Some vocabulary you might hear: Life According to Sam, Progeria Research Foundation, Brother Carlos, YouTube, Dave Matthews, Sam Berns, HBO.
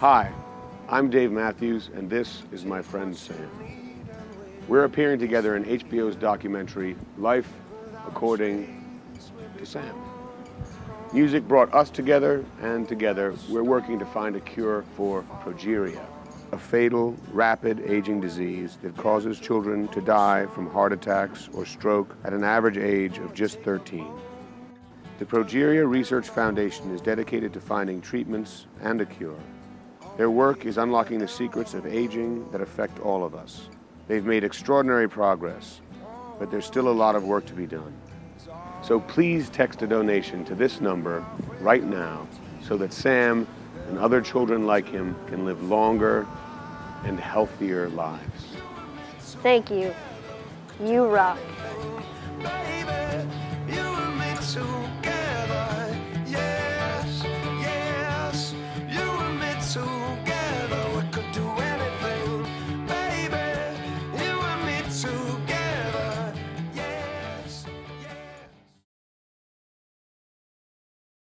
Hi, I'm Dave Matthews, and this is my friend Sam. We're appearing together in HBO's documentary, Life According to Sam. Music brought us together, and together we're working to find a cure for progeria, a fatal, rapid aging disease that causes children to die from heart attacks or stroke at an average age of just 13. The Progeria Research Foundation is dedicated to finding treatments and a cure. Their work is unlocking the secrets of aging that affect all of us. They've made extraordinary progress, but there's still a lot of work to be done. So please text a donation to this number right now so that Sam and other children like him can live longer and healthier lives. Thank you. You rock.